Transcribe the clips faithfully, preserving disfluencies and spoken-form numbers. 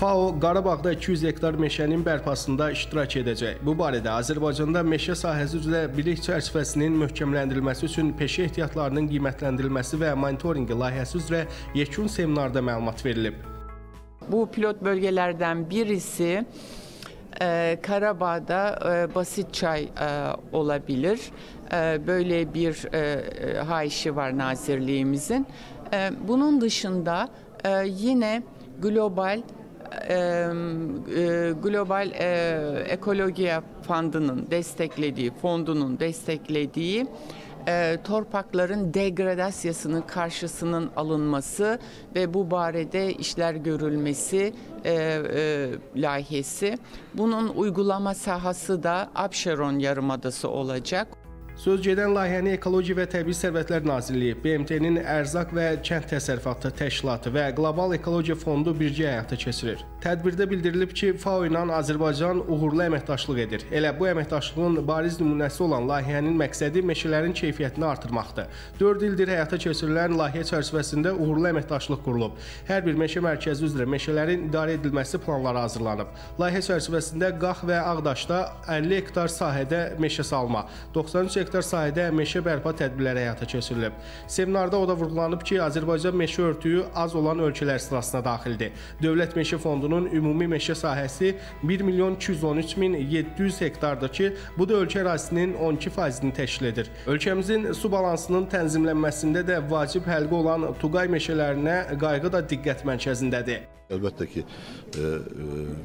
F A O Qarabağda iki yüz hektar meşənin bərpasında iştirak edəcək. Bu barədə Azərbaycanda meşə sahəsi üzrə bilik çərçivəsinin möhkəmləndirilməsi üçün peşə ehtiyatlarının qiymətləndirilməsi və monitorinqi layihəsi üzrə yekun seminarda məlumat verilib. Bu pilot bölgelerden birisi e, Qarabağ'da e, basit çay e, olabilir. E, böyle bir e, haişi var nazirliğimizin. E, bunun dışında e, yine global e, e, global e, ekologiya fondunun desteklediği fondunun desteklediği E, torpakların degradasyasının karşısının alınması ve bu barede işler görülmesi e, e, layihesi. Bunun uygulama sahası da Abşeron Yarımadası olacak. Söz gedən layihəni Ekologiya və Təbii Sərvətlər Nazirliyi, B M T'nin Ərzaq və Kənd Təsərrüfatı Təşkilatı və Qlobal Ekologiya Fondu birgə həyata keçirir. Tədbirdə bildirilib ki, F A O ilə Azərbaycan uğurlu əməkdaşlıq edir. Elə bu əməkdaşlığın bariz nümunəsi olan layihənin məqsədi meşələrin keyfiyyətini artırmaqdır. dörd ildir həyata keçirilən layihə çərçivəsində uğurlu əməkdaşlıq qurulub. Hər bir meşə mərkəzi üzrə meşələrin idarə edilməsi planları hazırlanıb. Layihə çərçivəsində Qax və Ağdaşda əlli hektar sahədə meşə salma, doxsan üç hektar sahədə meşə bərpa tədbirləri həyata keçirilib. Seminarda o da vurğulanıb ki, Azərbaycan meşə örtüyü az olan ölkələr sırasına daxildir. Dövlət Meşə Fondunun ümumi meşə sahəsi bir milyon iki yüz on üç min yeddi yüz hektardır ki, bu da ölkə ərazisinin on iki faizini təşkil edir. Ölkəmizin su balansının tənzimlənməsində də vacib həlqi olan Xutuqay meşələrinə qayğı da diqqət mərkəzindədir. Əlbəttə ki, e,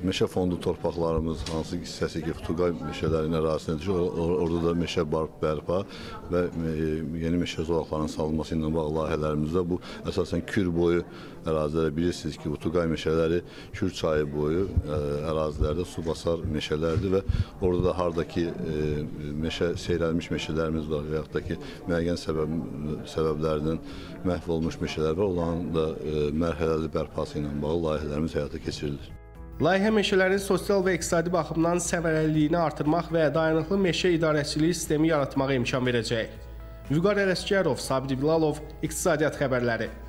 meşə fondu torpaqlarımız hansı hissəsi ki, Xutuqay meşələrinin ərazisinə düşür, or orada da meşə barb bərpa və yeni meşə zolaqlarının salınması ilə bağlı layihələrimizdə bu əsasən Kür boyu ərazilərə bilirsiniz ki, Xutuqay meşələri Kür çayı boyu ərazilərdə su basar meşələrdir və orada da haradakı meşə seyrəlmiş meşələrimiz var və yaxud da ki müəyyən səbəb, səbəblərdən məhv olmuş meşələr var, onların da mərhələli bərpası ilə bağlı layihələrimiz həyata keçirilir. Layihə meşələrin sosial və iqtisadi baxımdan səmərəliliyini artırmaq və dayanıqlı meşə idarəçiliyi sistemi yaratmağa imkan verəcək. Vüqar Ələsgərov, Sabit Bilalov, İqtisadiyyat xəbərləri.